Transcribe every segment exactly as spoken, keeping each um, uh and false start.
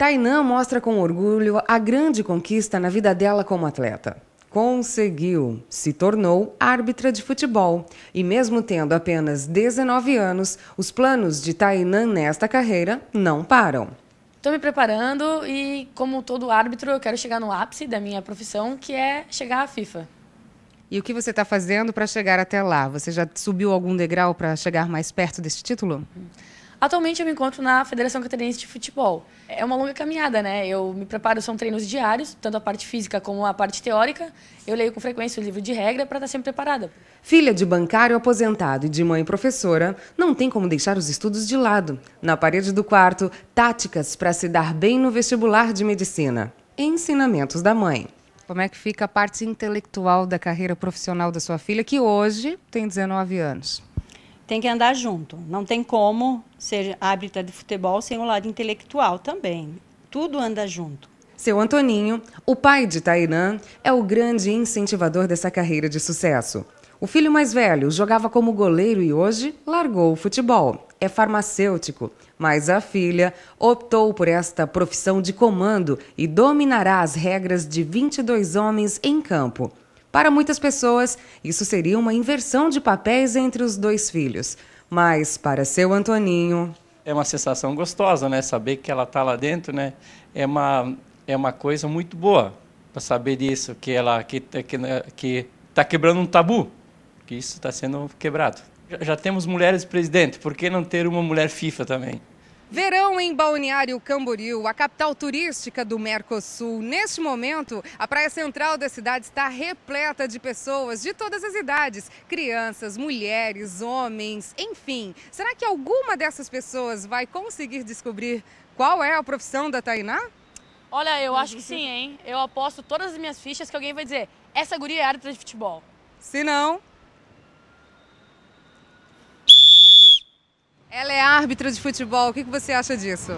Tainã mostra com orgulho a grande conquista na vida dela como atleta. Conseguiu, se tornou árbitra de futebol e mesmo tendo apenas dezenove anos, os planos de Tainã nesta carreira não param. Estou me preparando e, como todo árbitro, eu quero chegar no ápice da minha profissão, que é chegar à FIFA. E o que você está fazendo para chegar até lá? Você já subiu algum degrau para chegar mais perto desse título? Atualmente eu me encontro na Federação Catarinense de Futebol. É uma longa caminhada, né? Eu me preparo, são treinos diários, tanto a parte física como a parte teórica. Eu leio com frequência o livro de regra para estar sempre preparada. Filha de bancário aposentado e de mãe professora, não tem como deixar os estudos de lado. Na parede do quarto, táticas para se dar bem no vestibular de medicina. Ensinamentos da mãe. Como é que fica a parte intelectual da carreira profissional da sua filha, que hoje tem dezenove anos? Tem que andar junto. Não tem como ser árbitra de futebol sem o lado intelectual também. Tudo anda junto. Seu Antoninho, o pai de Tainã, é o grande incentivador dessa carreira de sucesso. O filho mais velho jogava como goleiro e hoje largou o futebol. É farmacêutico, mas a filha optou por esta profissão de comando e dominará as regras de vinte e dois homens em campo. Para muitas pessoas, isso seria uma inversão de papéis entre os dois filhos. Mas para seu Antoninho... É uma sensação gostosa, né? Saber que ela está lá dentro, né? É uma, é uma coisa muito boa para saber disso, que ela que, que, que está quebrando um tabu, que isso está sendo quebrado. Já temos mulheres presidente, por que não ter uma mulher FIFA também? Verão em Balneário Camboriú, a capital turística do Mercosul. Neste momento, a praia central da cidade está repleta de pessoas de todas as idades. Crianças, mulheres, homens, enfim. Será que alguma dessas pessoas vai conseguir descobrir qual é a profissão da Tainã? Olha, eu acho que sim, hein? Eu aposto todas as minhas fichas que alguém vai dizer, essa guria é árbitra de futebol. Se não... Ela é árbitra de futebol, o que você acha disso?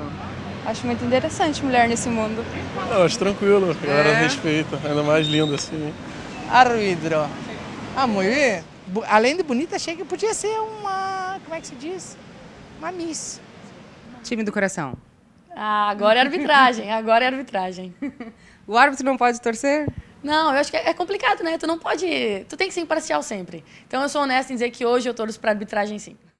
Acho muito interessante mulher nesse mundo. Não, acho tranquilo, a galera é. respeita, ainda mais linda assim. Árbitro, a mulher, além de bonita, achei que podia ser uma, como é que se diz? Uma miss. Time do coração. Ah, agora é arbitragem, agora é arbitragem. O árbitro não pode torcer? Não, eu acho que é complicado, né? Tu não pode, tu tem que ser imparcial sempre. Então eu sou honesta em dizer que hoje eu torço para arbitragem sim.